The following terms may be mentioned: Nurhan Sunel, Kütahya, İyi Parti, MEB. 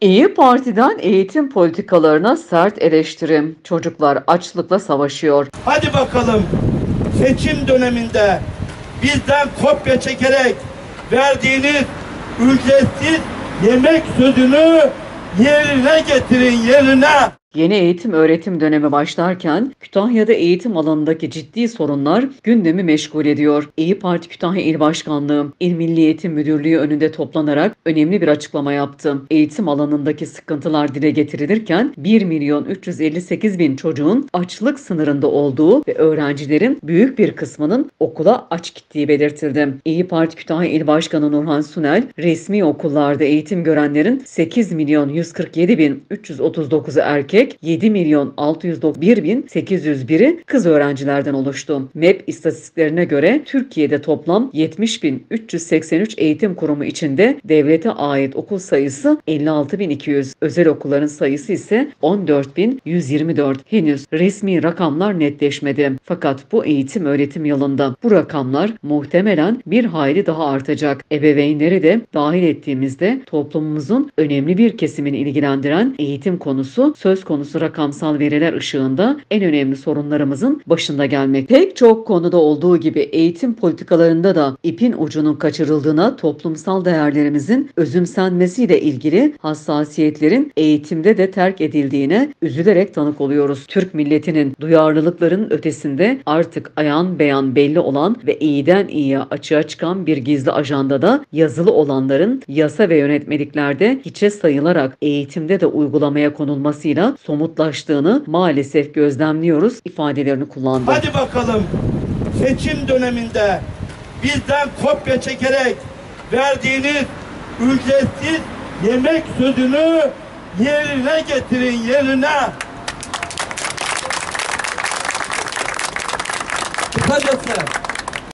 İyi Parti'den eğitim politikalarına sert eleştirim. Çocuklar açlıkla savaşıyor. Hadi bakalım seçim döneminde bizden kopya çekerek verdiğiniz ücretsiz yemek sözünü yerine getirin, yerine. Yeni eğitim öğretim dönemi başlarken Kütahya'da eğitim alanındaki ciddi sorunlar gündemi meşgul ediyor. İyi Parti Kütahya İl Başkanlığı, İl Milli Eğitim Müdürlüğü önünde toplanarak önemli bir açıklama yaptı. Eğitim alanındaki sıkıntılar dile getirilirken 1.358.000 çocuğun açlık sınırında olduğu ve öğrencilerin büyük bir kısmının okula aç gittiği belirtildi. İyi Parti Kütahya İl Başkanı Nurhan Sunel, resmi okullarda eğitim görenlerin 8.147.339'u erkek, 7.691.801'i kız öğrencilerden oluştu. MEB istatistiklerine göre Türkiye'de toplam 70.383 eğitim kurumu içinde devlete ait okul sayısı 56.200, özel okulların sayısı ise 14.124. Henüz resmi rakamlar netleşmedi. Fakat bu eğitim öğretim yılında bu rakamlar muhtemelen bir hayli daha artacak. Ebeveynleri de dahil ettiğimizde toplumumuzun önemli bir kesimini ilgilendiren eğitim konusu söz konusu rakamsal veriler ışığında en önemli sorunlarımızın başında gelmek. Pek çok konuda olduğu gibi eğitim politikalarında da ipin ucunun kaçırıldığına, toplumsal değerlerimizin özümsenmesiyle ilgili hassasiyetlerin eğitimde de terk edildiğine üzülerek tanık oluyoruz. Türk milletinin duyarlılıkların ötesinde artık ayan beyan belli olan ve iyiden iyiye açığa çıkan bir gizli ajandada yazılı olanların yasa ve yönetmeliklerde hiçe sayılarak eğitimde de uygulamaya konulmasıyla somutlaştığını maalesef gözlemliyoruz ifadelerini kullandı. Hadi bakalım seçim döneminde bizden kopya çekerek verdiğiniz ücretsiz yemek sözünü yerine getirin, yerine. Kısacası